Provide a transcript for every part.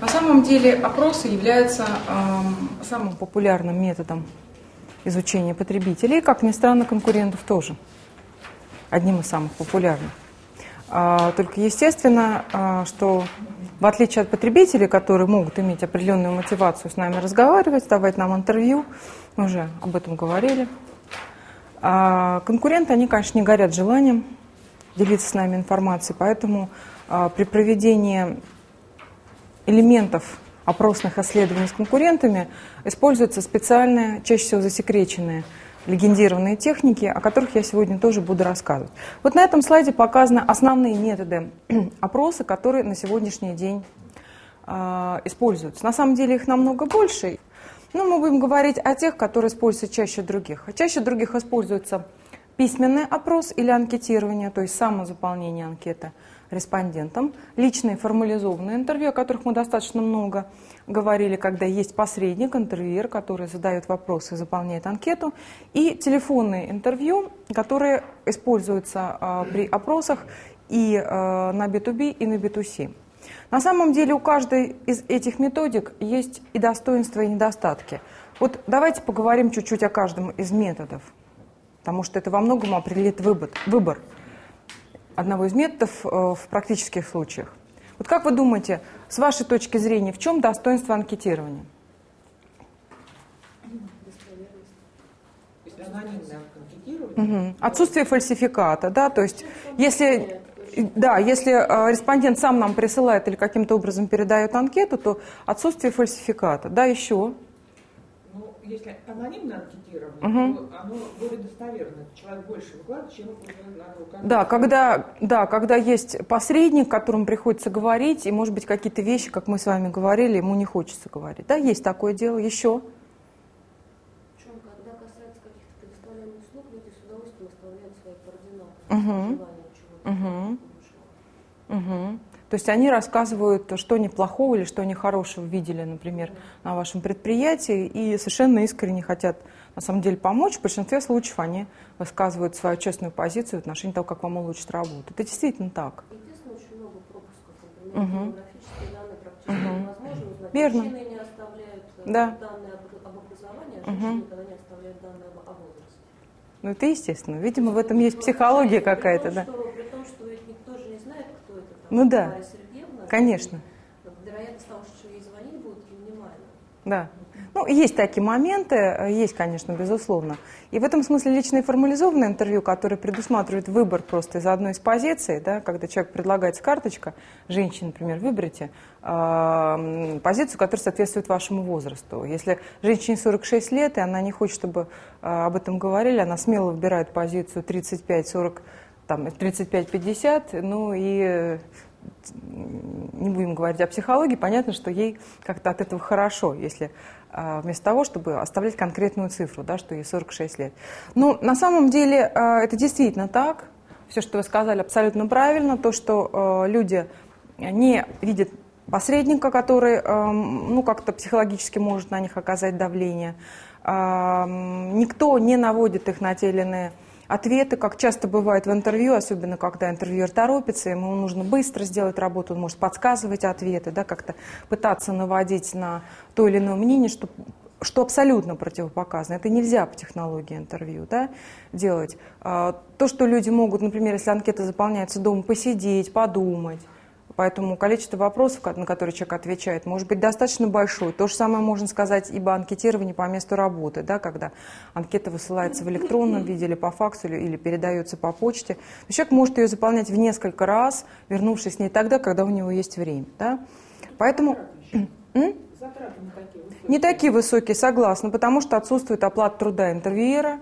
На самом деле опросы являются самым популярным методом изучения потребителей, и, как ни странно, конкурентов тоже. Одним из самых популярных. Только естественно, что в отличие от потребителей, которые могут иметь определенную мотивацию с нами разговаривать, давать нам интервью, мы уже об этом говорили, конкуренты, они, конечно, не горят желанием делиться с нами информацией, поэтому при проведении элементов опросных исследований с конкурентами используются специальные, чаще всего засекреченные, легендированные техники, о которых я сегодня тоже буду рассказывать. Вот на этом слайде показаны основные методы опроса, которые на сегодняшний день используются. На самом деле их намного больше, но мы будем говорить о тех, которые используются чаще других. Чаще других используется письменный опрос или анкетирование, то есть самозаполнение анкеты респондентам, личные формализованные интервью, о которых мы достаточно много говорили, когда есть посредник, интервьюер, который задает вопросы и заполняет анкету, и телефонные интервью, которые используются при опросах и на B2B, и на B2C. На самом деле у каждой из этих методик есть и достоинства, и недостатки. Вот давайте поговорим чуть-чуть о каждом из методов, потому что это во многом определит выбор одного из методов в практических случаях. Вот как вы думаете, с вашей точки зрения, в чем достоинство анкетирования? Отсутствие фальсификата, да, то есть если, да, если респондент сам нам присылает или каким-то образом передает анкету, то отсутствие фальсификата, да, еще. Если анонимно анкетировано, то оно более достоверно. Человек больше выкладывает, чем надо. Да, когда есть посредник, которому приходится говорить, и, может быть, какие-то вещи, как мы с вами говорили, ему не хочется говорить. Да, есть такое дело. Еще? Причем, когда касается каких-то предоставляемых услуг, люди с удовольствием оставляют свои координаты. То есть они рассказывают, что они плохого или что они хорошего видели, например, на вашем предприятии, и совершенно искренне хотят, на самом деле, помочь. В большинстве случаев они высказывают свою честную позицию в отношении того, как вам улучшить работу. Это действительно так. Естественно, очень много пропусков. Например, демографические данные практически невозможно узнать. Верно. Мужчины не оставляют данные об образовании, а женщины никогда не оставляют данные о возрасте. Ну, это естественно. Видимо, в этом есть психология какая-то, да. Ну да, Сергеевна, конечно. Вероятность того, что ей звонили, будет минимальна. Да. Ну, есть такие моменты, есть, конечно, безусловно. И в этом смысле личное формализованное интервью, которое предусматривает выбор просто из одной из позиций, да, когда человек предлагается карточка, женщине, например, выберите позицию, которая соответствует вашему возрасту. Если женщине 46 лет, и она не хочет, чтобы об этом говорили, она смело выбирает позицию 35-40 там 35-50, ну и не будем говорить о психологии, понятно, что ей как-то от этого хорошо, если вместо того, чтобы оставлять конкретную цифру, да, что ей 46 лет. Ну, на самом деле это действительно так, все, что вы сказали, абсолютно правильно, то, что люди не видят посредника, который, ну, как-то психологически может на них оказать давление, никто не наводит их на те или иные ответы, как часто бывает в интервью, особенно когда интервьюер торопится, ему нужно быстро сделать работу, он может подсказывать ответы, да, как-то пытаться наводить на то или иное мнение, что абсолютно противопоказано. Это нельзя по технологии интервью, да, делать. То, что люди могут, например, если анкета заполняется дома, посидеть, подумать. Поэтому количество вопросов, на которые человек отвечает, может быть достаточно большое. То же самое можно сказать и по анкетированию по месту работы, да, когда анкета высылается в электронном виде или по факсу, или передается по почте. Человек может ее заполнять в несколько раз, вернувшись с ней тогда, когда у него есть время. Да. Поэтому... Затраты не такие высокие. Не такие высокие, согласна, потому что отсутствует оплата труда интервьюера,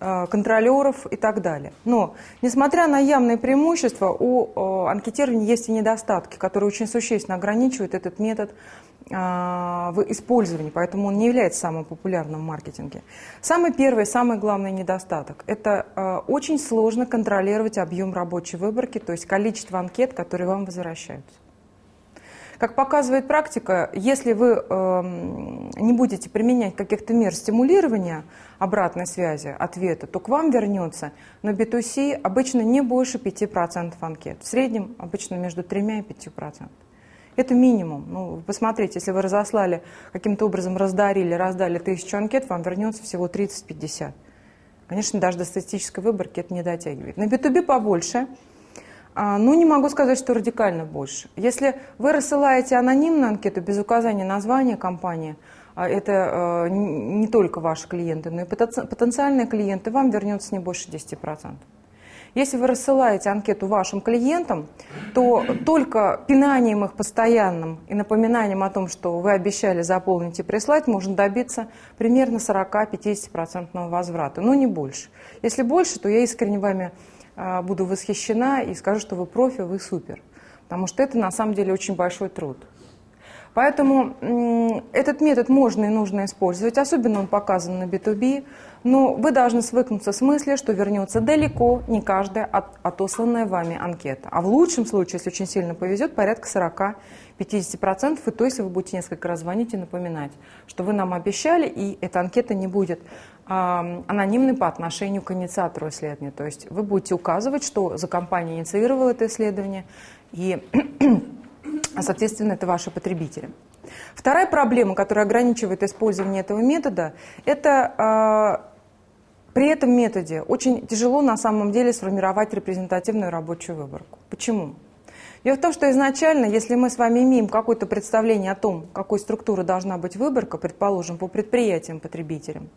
контролеров и так далее. Но, несмотря на явные преимущества, у анкетирования есть и недостатки, которые очень существенно ограничивают этот метод в использовании, поэтому он не является самым популярным в маркетинге. Самый первый, самый главный недостаток – это очень сложно контролировать объем рабочей выборки, то есть количество анкет, которые вам возвращаются. Как показывает практика, если вы не будете применять каких-то мер стимулирования обратной связи, ответа, то к вам вернется на B2C обычно не больше 5% анкет. В среднем обычно между 3 и 5%. Это минимум. Ну, посмотрите, если вы разослали, каким-то образом раздали 1000 анкет, вам вернется всего 30-50. Конечно, даже до статистической выборки это не дотягивает. На B2B побольше. Ну, не могу сказать, что радикально больше. Если вы рассылаете анонимную анкету без указания названия компании, это не только ваши клиенты, но и потенциальные клиенты, вам вернется не больше 10%. Если вы рассылаете анкету вашим клиентам, то только пинанием их постоянным и напоминанием о том, что вы обещали заполнить и прислать, можно добиться примерно 40-50% возврата, но не больше. Если больше, то я искренне вами буду восхищена и скажу, что вы профи, вы супер, потому что это на самом деле очень большой труд. Поэтому этот метод можно и нужно использовать, особенно он показан на B2B, но вы должны свыкнуться с мыслью, что вернется далеко не каждая отосланная вами анкета. А в лучшем случае, если очень сильно повезет, порядка 40-50%, и то, если вы будете несколько раз звонить и напоминать, что вы нам обещали, и эта анкета не будет анонимной по отношению к инициатору исследования. То есть вы будете указывать, что за компания инициировала это исследование, и... соответственно, это ваши потребители. Вторая проблема, которая ограничивает использование этого метода, это при этом методе очень тяжело на самом деле сформировать репрезентативную рабочую выборку. Почему? Дело в том, что изначально, если мы с вами имеем какое-то представление о том, какой структуры должна быть выборка, предположим, по предприятиям, потребителям,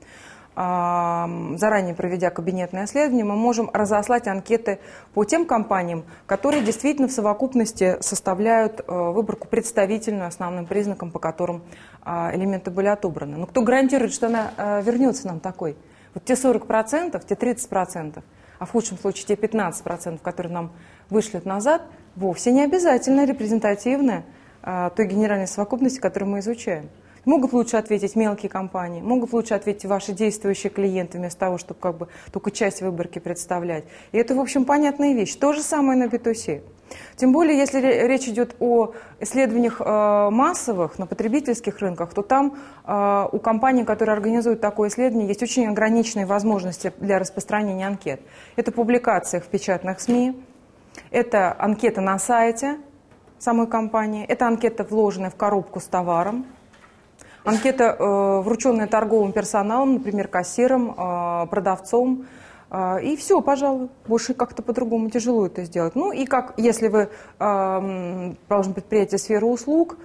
заранее проведя кабинетное исследование, мы можем разослать анкеты по тем компаниям, которые действительно в совокупности составляют выборку представительную, основным признаком, по которым элементы были отобраны. Но кто гарантирует, что она вернется нам такой? Вот те 40%, те 30%, а в худшем случае те 15%, которые нам вышлют назад, вовсе не обязательно репрезентативны той генеральной совокупности, которую мы изучаем. Могут лучше ответить мелкие компании, могут лучше ответить ваши действующие клиенты, вместо того, чтобы как бы только часть выборки представлять. И это, в общем, понятная вещь. То же самое на B2C. Тем более, если речь идет о исследованиях массовых на потребительских рынках, то там у компаний, которые организуют такое исследование, есть очень ограниченные возможности для распространения анкет. Это публикация в печатных СМИ, это анкета на сайте самой компании, это анкета, вложенная в коробку с товаром, анкета, врученная торговым персоналом, например, кассиром, продавцом. И все, пожалуй, больше как-то по-другому тяжело это сделать. Ну и как, если вы, положим, предприятие сферы услуг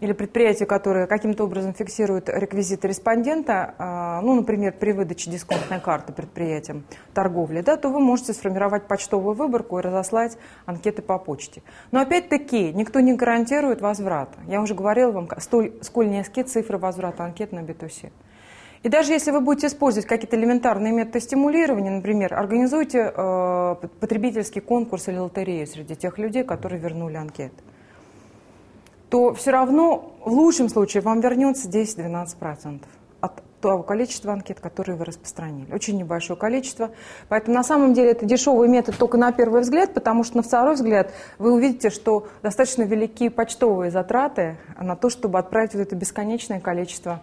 или предприятие, которое каким-то образом фиксирует реквизиты респондента, ну, например, при выдаче дисконтной карты предприятиям торговли, да, то вы можете сформировать почтовую выборку и разослать анкеты по почте. Но опять-таки никто не гарантирует возврата. Я уже говорила вам, сколь низки цифры возврата анкет на B2C. И даже если вы будете использовать какие-то элементарные методы стимулирования, например, организуйте потребительский конкурс или лотерею среди тех людей, которые вернули анкеты, то все равно в лучшем случае вам вернется 10-12% от того количества анкет, которые вы распространили. Очень небольшое количество. Поэтому на самом деле это дешевый метод только на первый взгляд, потому что на второй взгляд вы увидите, что достаточно велики почтовые затраты на то, чтобы отправить вот это бесконечное количество